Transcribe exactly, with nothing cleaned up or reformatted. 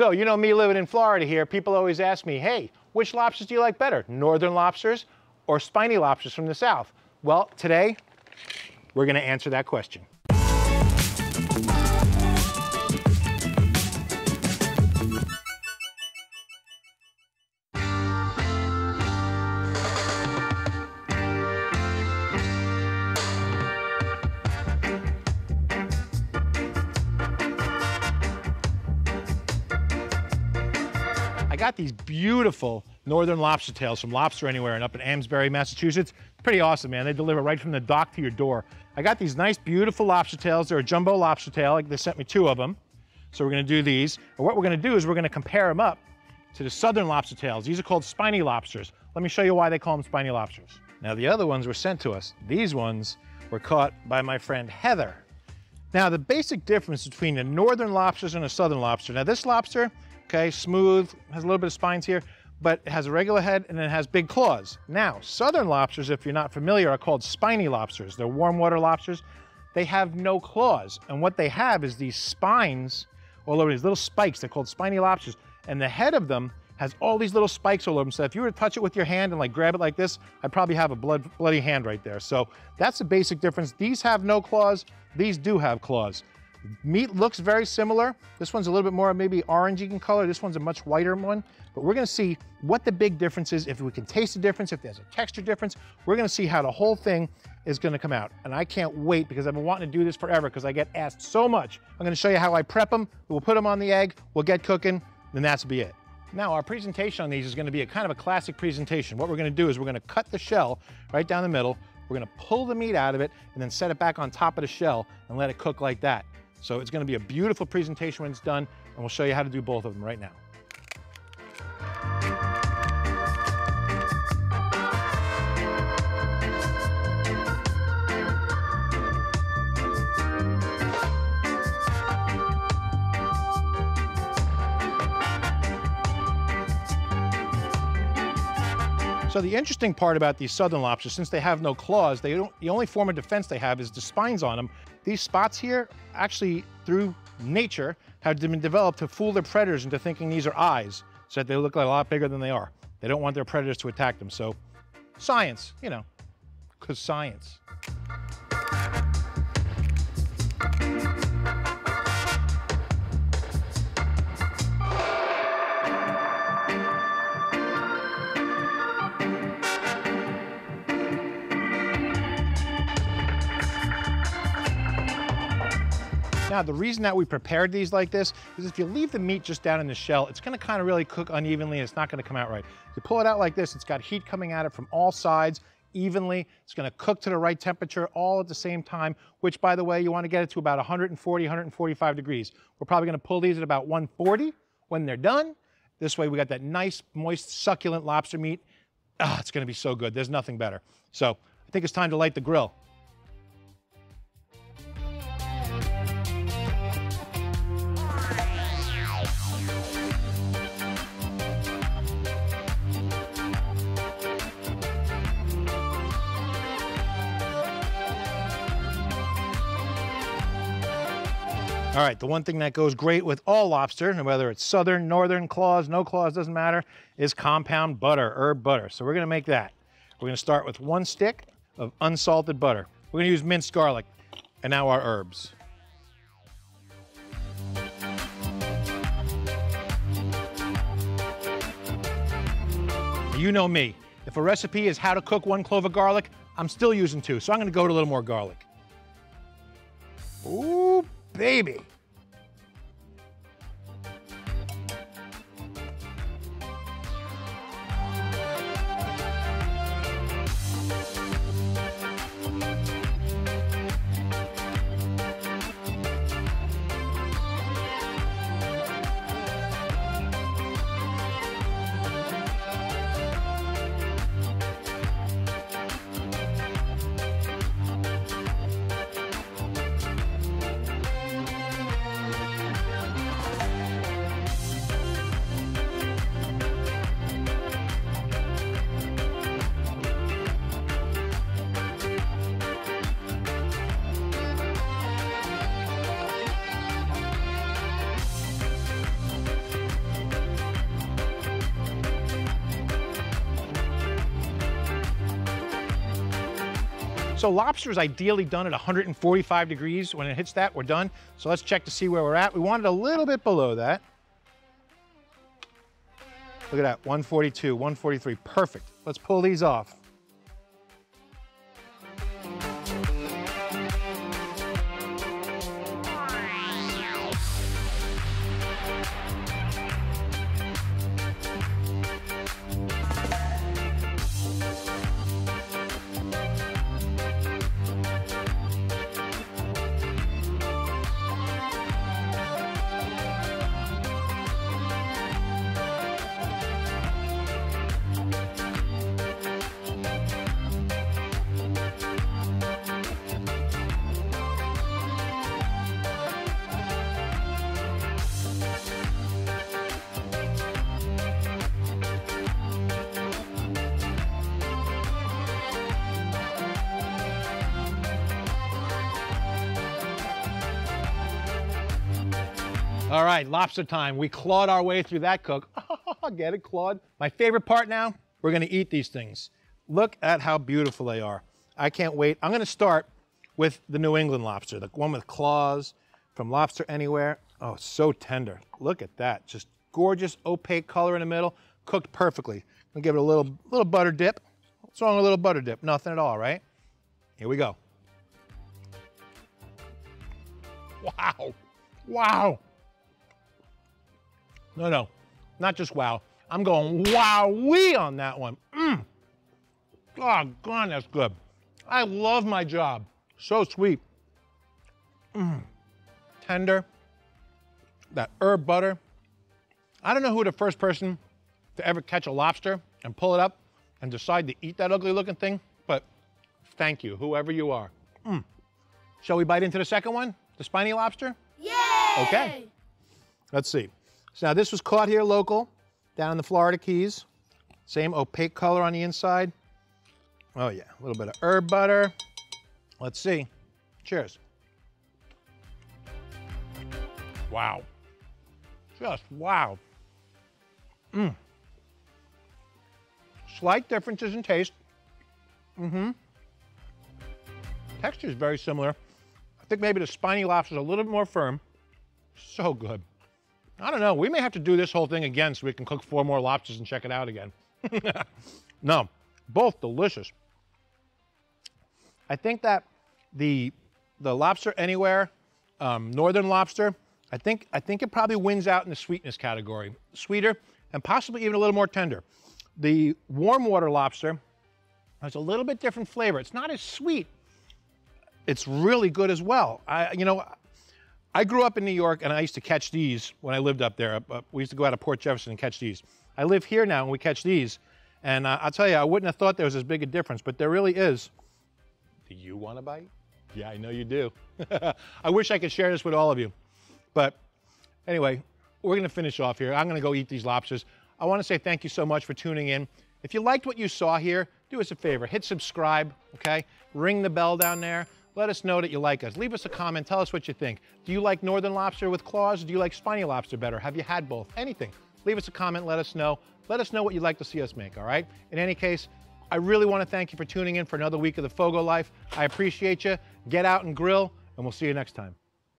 So, you know me living in Florida here, people always ask me, hey, which lobsters do you like better, northern lobsters or spiny lobsters from the south? Well, today, we're gonna answer that question. Got these beautiful northern lobster tails from Lobster Anywhere and up in Amesbury, Massachusetts. Pretty awesome, man. They deliver right from the dock to your door. I got these nice, beautiful lobster tails. They're a jumbo lobster tail. They sent me two of them. So we're gonna do these. And what we're gonna do is we're gonna compare them up to the southern lobster tails. These are called spiny lobsters. Let me show you why they call them spiny lobsters. Now, the other ones were sent to us. These ones were caught by my friend Heather. Now, the basic difference between the northern lobsters and the southern lobster. Now, this lobster, okay, smooth, has a little bit of spines here, but it has a regular head and it has big claws. Now, southern lobsters, if you're not familiar, are called spiny lobsters. They're warm water lobsters. They have no claws. And what they have is these spines all over, these little spikes. They're called spiny lobsters. And the head of them has all these little spikes all over them. So if you were to touch it with your hand and like grab it like this, I'd probably have a blood, bloody hand right there. So that's the basic difference. These have no claws. These do have claws. Meat looks very similar. This one's a little bit more maybe orangey in color. This one's a much whiter one, but we're gonna see what the big difference is, if we can taste the difference, if there's a texture difference. We're gonna see how the whole thing is gonna come out. And I can't wait because I've been wanting to do this forever because I get asked so much. I'm gonna show you how I prep them. We'll put them on the egg, we'll get cooking, then that's be it. Now, our presentation on these is gonna be a kind of a classic presentation. What we're gonna do is we're gonna cut the shell right down the middle. We're gonna pull the meat out of it and then set it back on top of the shell and let it cook like that. So it's gonna be a beautiful presentation when it's done, and we'll show you how to do both of them right now. So the interesting part about these southern lobsters, since they have no claws, they don't, the only form of defense they have is the spines on them. These spots here actually, through nature, have been developed to fool their predators into thinking these are eyes, so that they look like a lot bigger than they are. They don't want their predators to attack them, so science, you know, because science. Now, the reason that we prepared these like this is if you leave the meat just down in the shell, it's gonna kind of really cook unevenly and it's not gonna come out right. If you pull it out like this, it's got heat coming at it from all sides evenly. It's gonna cook to the right temperature all at the same time, which, by the way, you wanna get it to about one forty, one forty-five degrees. We're probably gonna pull these at about one forty when they're done. This way we got that nice, moist, succulent lobster meat. Ah, it's gonna be so good. There's nothing better. So I think it's time to light the grill. All right, the one thing that goes great with all lobster, whether it's southern, northern, claws, no claws, doesn't matter, is compound butter, herb butter. So we're gonna make that. We're gonna start with one stick of unsalted butter. We're gonna use minced garlic, and now our herbs. You know me. If a recipe is how to cook one clove of garlic, I'm still using two, so I'm gonna go to a little more garlic. Ooh. Baby. So lobster is ideally done at one forty-five degrees. When it hits that, we're done. So let's check to see where we're at. We want it a little bit below that. Look at that, one forty-two, one forty-three, perfect. Let's pull these off. All right, lobster time. We clawed our way through that cook. Oh, get it, Claude? My favorite part now, we're gonna eat these things. Look at how beautiful they are. I can't wait. I'm gonna start with the New England lobster, the one with claws from Lobster Anywhere. Oh, so tender. Look at that. Just gorgeous opaque color in the middle, cooked perfectly. I'm gonna give it a little, little butter dip. What's wrong with a little butter dip? Nothing at all, right? Here we go. Wow, wow. No, no, not just wow. I'm going wowee on that one. Mmm. Doggone, that's good. I love my job. So sweet. Mmm. Tender. That herb butter. I don't know who the first person to ever catch a lobster and pull it up and decide to eat that ugly looking thing, but thank you, whoever you are. Mmm. Shall we bite into the second one? The spiny lobster? Yay! Okay. Let's see. So now this was caught here local, down in the Florida Keys. Same opaque color on the inside. Oh yeah, a little bit of herb butter. Let's see. Cheers. Wow. Just wow. Mmm. Slight differences in taste. Mm-hmm. Texture is very similar. I think maybe the spiny lobster is a little bit more firm. So good. I don't know, we may have to do this whole thing again so we can cook four more lobsters and check it out again. No, both delicious. I think that the, the Lobster Anywhere, um, Northern Lobster, I think, I think it probably wins out in the sweetness category. Sweeter and possibly even a little more tender. The warm water lobster has a little bit different flavor. It's not as sweet. It's really good as well. I, you know, I grew up in New York and I used to catch these when I lived up there. Up, up, we used to go out of Port Jefferson and catch these. I live here now and we catch these. And uh, I'll tell you, I wouldn't have thought there was as big a difference, but there really is. Do you want a bite? Yeah, I know you do. I wish I could share this with all of you. But anyway, we're gonna finish off here. I'm gonna go eat these lobsters. I wanna say thank you so much for tuning in. If you liked what you saw here, do us a favor, hit subscribe, okay? Ring the bell down there. Let us know that you like us. Leave us a comment, tell us what you think. Do you like Northern lobster with claws? Or do you like spiny lobster better? Have you had both? Anything. Leave us a comment, let us know. Let us know what you'd like to see us make, all right? In any case, I really want to thank you for tuning in for another week of the FOGO Life. I appreciate you. Get out and grill, and we'll see you next time.